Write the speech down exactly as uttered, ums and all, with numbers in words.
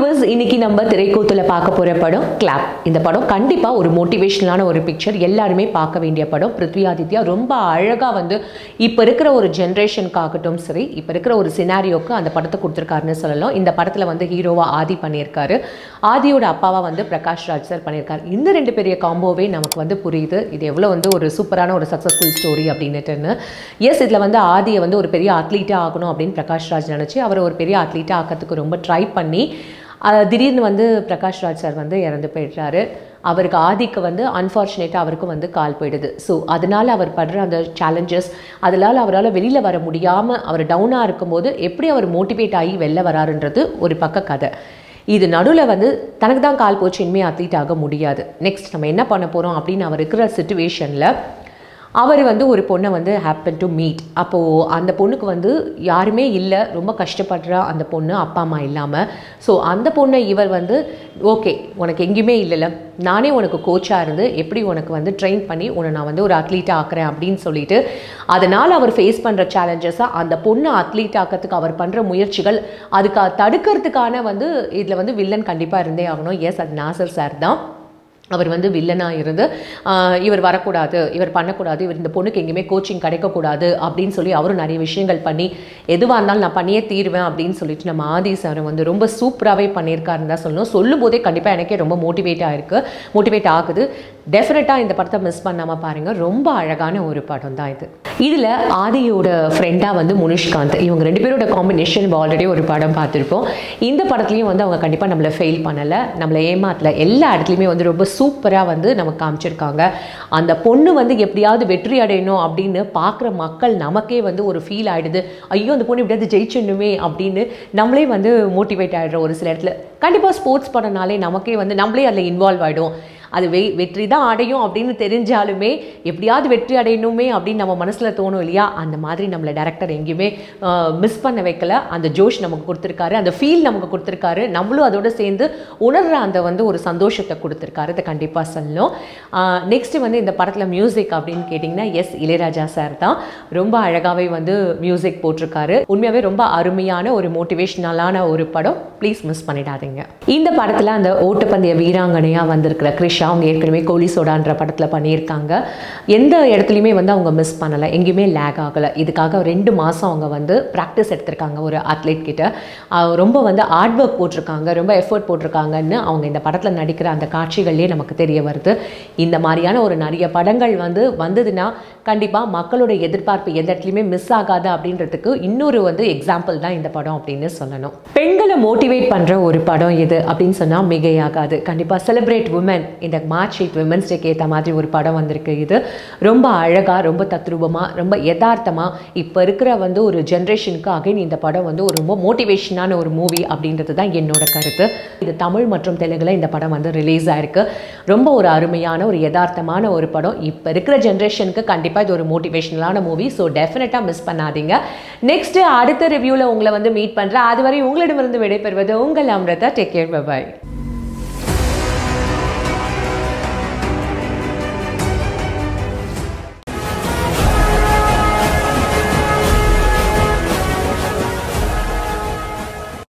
viewers, இன்னைக்கு நம்ம திரைக்கூத்துல பார்க்க போற படம் கிளாப். இந்த படம் கண்டிப்பா ஒரு மோட்டிவேஷனலான ஒரு பிக்சர், எல்லாரும் பார்க்க வேண்டிய படம். பிருத்வியாதித்யா ரொம்ப அழகா வந்து இப்ப இருக்கிற ஒரு ஜெனரேஷன்காகட்டும் சரி, இப்ப இருக்கிற ஒரு சினாரியோக்கு அந்த படத்தை கொடுத்திருக்காருன்னு சொல்லலாம். இந்த படத்துல வந்து ஹீரோவா ஆதி பண்ணியிருக்காரு, ஆதியோட அப்பாவா வந்து பிரகாஷ் ராஜ் சார் பண்ணியிருக்காரு. இந்த ரெண்டு பெரிய காம்போவே நமக்கு வந்து புரியுது இது எவ்வளவு வந்து ஒரு சூப்பரான ஒரு சக்சஸ்ஃபுல் ஸ்டோரி அப்படின்னுட்டுன்னு. எஸ், இதுல வந்து ஆதியை வந்து ஒரு பெரிய அத்லீட்டா ஆகணும் அப்படின்னு பிரகாஷ் ராஜ் நினைச்சு அவர் ஒரு பெரிய அத்லீட்டா ஆக்கிறதுக்கு ரொம்ப ட்ரை பண்ணி திடீர்னு வந்து பிரகாஷ் ராஜ் சார் வந்து இறந்து போயிடுறாரு. அவருக்கு ஆதிக்கு வந்து அன்ஃபார்ச்சுனேட்டாக அவருக்கும் வந்து கால் போயிடுது. ஸோ அதனால் அவர் படுற அந்த சேலஞ்சஸ், அதனால் அவரால் வெளியில் வர முடியாமல் அவர் டவுனாக இருக்கும்போது எப்படி அவர் மோட்டிவேட் ஆகி வெளில வராருன்றது ஒரு பக்க கதை. இது நடுவில் வந்து தனக்கு தான் கால் போச்சு, இனிமேல் அத்லீட் ஆக முடியாது, நெக்ஸ்ட் நம்ம என்ன பண்ண போகிறோம் அப்படின்னு அவர் இருக்கிற சுச்சுவேஷனில் அவர் வந்து ஒரு பொண்ணை வந்து ஹேப்பன் டு மீட். அப்போது அந்த பொண்ணுக்கு வந்து யாருமே இல்லை, ரொம்ப கஷ்டப்படுறா அந்த பொண்ணு, அப்பா அம்மா இல்லாமல். ஸோ அந்த பொண்ணை இவர் வந்து ஓகே உனக்கு எங்கேயுமே இல்லைல்ல, நானே உனக்கு கோச்சாக இருந்து எப்படி உனக்கு வந்து ட்ரெயின் பண்ணி உன்னை நான் வந்து ஒரு அத்லீட்டாக ஆக்குறேன் அப்படின்னு சொல்லிட்டு, அதனால் அவர் ஃபேஸ் பண்ணுற சேலஞ்சஸாக அந்த பொண்ணை அத்லீட் ஆக்கிறதுக்கு அவர் பண்ணுற முயற்சிகள், அதுக்கு தடுக்கிறதுக்கான வந்து இதில் வந்து வில்லன் கண்டிப்பாக இருந்தே ஆகணும். எஸ், அது நாசர் சார் தான். அவர் வந்து வில்லனாக இருந்து இவர் வரக்கூடாது, இவர் பண்ணக்கூடாது, இவர் இந்த பொண்ணுக்கு எங்கேயுமே கோச்சிங் கிடைக்கக்கூடாது அப்படின்னு சொல்லி அவரும் நிறைய விஷயங்கள் பண்ணி எதுவாக இருந்தாலும் நான் பண்ணியே தீர்வேன் அப்படின்னு சொல்லிட்டு நம்ம ஆதி சார் வந்து ரொம்ப சூப்பராகவே பண்ணியிருக்காருன்னு தான் சொல்லணும். சொல்லும் போதே கண்டிப்பாக எனக்கே ரொம்ப மோட்டிவேட்டாக இருக்குது, மோட்டிவேட் ஆகுது. டெஃபினட்டாக இந்த படத்தை மிஸ் பண்ணாமல் பாருங்கள், ரொம்ப அழகான ஒரு படம் தான் இது. இதில் ஆதியோட ஃப்ரெண்டாக வந்து முனிஷ்காந்த், இவங்க ரெண்டு பேரோட காம்பினேஷன் ஆல்ரெடி ஒரு படம் பார்த்துருப்போம். இந்த படத்துலையும் வந்து அவங்க கண்டிப்பாக நம்மளை ஃபெயில் பண்ணலை, நம்மளை ஏமாற்றலை, எல்லா இடத்துலையுமே வந்து ரொம்ப சூப்பராக வந்து நமக்கு காமிச்சிருக்காங்க. அந்த பொண்ணு வந்து எப்படியாவது வெற்றி அடையணும் அப்படின்னு பார்க்குற மக்கள் நமக்கே வந்து ஒரு ஃபீல் ஆகிடுது, ஐயோ அந்த பொண்ணு எப்படியாவது ஜெயிச்சிடணுமே அப்படின்னு நம்மளே வந்து மோட்டிவேட் ஆகிடுற ஒரு சில இடத்துல. கண்டிப்பாக ஸ்போர்ட்ஸ் படம்னாலே நமக்கே வந்து நம்மளே அதில் இன்வால்வ் ஆகிடும். அது வெ வெற்றி தான் அடையும் அப்படின்னு தெரிஞ்சாலுமே எப்படியாவது வெற்றி அடையணுமே அப்படின்னு நம்ம மனசில் தோணும் இல்லையா? அந்த மாதிரி நம்மளை டேரக்டர் எங்கேயுமே மிஸ் பண்ண வைக்கல. அந்த ஜோஷ் நமக்கு கொடுத்துருக்காரு, அந்த ஃபீல் நமக்கு கொடுத்துருக்காரு, நம்மளும் அதோடு சேர்ந்து உணர்கிற அந்த வந்து ஒரு சந்தோஷத்தை கொடுத்துருக்காரு, அதை கண்டிப்பாக சொல்லணும். நெக்ஸ்ட்டு வந்து இந்த படத்தில் மியூசிக் அப்படின்னு கேட்டிங்கன்னா எஸ், இளையராஜா சார் தான் ரொம்ப அழகாகவே வந்து மியூசிக் போட்டிருக்காரு. உண்மையாகவே ரொம்ப அருமையான ஒரு மோட்டிவேஷ்னலான ஒரு படம், ப்ளீஸ் மிஸ் பண்ணிடாதீங்க. இந்த படத்தில் அந்த ஓட்டப்பந்தய வீராங்கனையாக வந்திருக்கிற கிருஷ், அவங்க ஏற்கனவே கோலி சோடான்ற படத்தில் பண்ணியிருக்காங்க. எந்த இடத்துலையுமே வந்து அவங்க மிஸ் பண்ணலை, எங்கேயுமே லேக் ஆகலை. இதுக்காக ரெண்டு மாதம் அவங்க வந்து ப்ராக்டிஸ் எடுத்திருக்காங்க ஒரு அத்லீட் கிட்ட, ரொம்ப வந்து ஹார்ட் ஒர்க் போட்டிருக்காங்க, ரொம்ப எஃபர்ட் போட்டிருக்காங்கன்னு அவங்க இந்த படத்தில் நடிக்கிற அந்த காட்சிகள்லேயே நமக்கு தெரிய வருது. இந்த மாதிரியான ஒரு நிறைய படங்கள் வந்து வந்ததுன்னா கண்டிப்பாக மக்களோட எதிர்பார்ப்பு எந்த இடத்துலையுமே மிஸ் ஆகாது அப்படின்றதுக்கு இன்னொரு வந்து எக்ஸாம்பிள் தான் இந்த படம் அப்படின்னு சொல்லணும். பெண்களை மோட்டிவேட் பண்ணுற ஒரு படம் இது அப்படின்னு சொன்னால் மிகையாகாது. கண்டிப்பாக செலிப்ரேட் உமன், இந்த மார்ச் எயிட் விமென்ஸ் டேக்கு ஏற்ற மாதிரி ஒரு படம் வந்திருக்கு. இது ரொம்ப அழகாக, ரொம்ப தத்ரூபமாக, ரொம்ப யதார்த்தமாக இப்போ இருக்கிற வந்து ஒரு ஜென்ரேஷனுக்கு அகைன் இந்த படம் வந்து ஒரு ரொம்ப மோட்டிவேஷனான ஒரு மூவி அப்படின்றது தான் என்னோட கருத்து. இது தமிழ் மற்றும் தெலுங்கில் இந்த படம் வந்து ரிலீஸ் ஆகிருக்கு. ரொம்ப ஒரு அருமையான ஒரு யதார்த்தமான ஒரு படம், இப்போ இருக்கிற ஜென்ரேஷனுக்கு கண்டிப்பாக இது ஒரு மோட்டிவேஷனலான மூவி. ஸோ டெஃபினட்டாக மிஸ் பண்ணாதீங்க. நெக்ஸ்ட் அடுத்த ரிவ்யூவில் உங்களை வந்து மீட் பண்ணுறேன். அதுவரை உங்களிடமிருந்து விடைபெறுவது உங்கள் அம்ரதா. Take care, by.